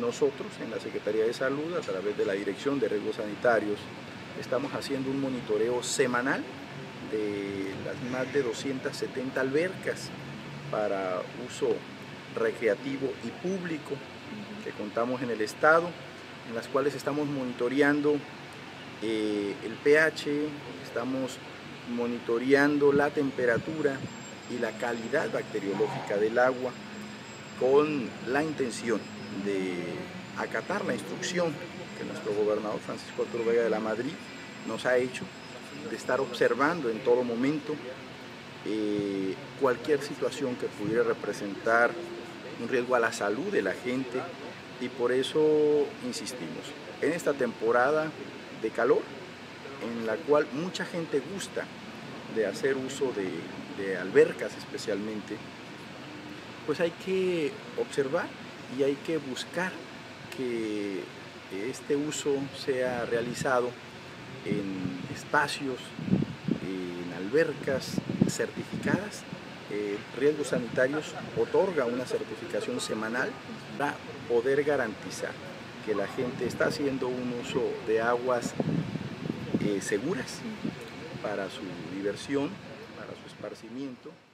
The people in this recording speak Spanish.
Nosotros en la Secretaría de Salud, a través de la Dirección de Riesgos Sanitarios, estamos haciendo un monitoreo semanal de las más de 270 albercas para uso recreativo y público que contamos en el estado, en las cuales estamos monitoreando el pH, estamos monitoreando la temperatura y la calidad bacteriológica del agua, con la intención de acatar la instrucción que nuestro gobernador Francisco Vega de Lamadrid nos ha hecho, de estar observando en todo momento cualquier situación que pudiera representar un riesgo a la salud de la gente, y por eso insistimos en esta temporada de calor, en la cual mucha gente gusta de hacer uso de albercas especialmente, pues hay que observar y hay que buscar que este uso sea realizado en espacios, en albercas certificadas. Riesgos Sanitarios otorga una certificación semanal para poder garantizar que la gente está haciendo un uso de aguas seguras para su diversión, para su esparcimiento.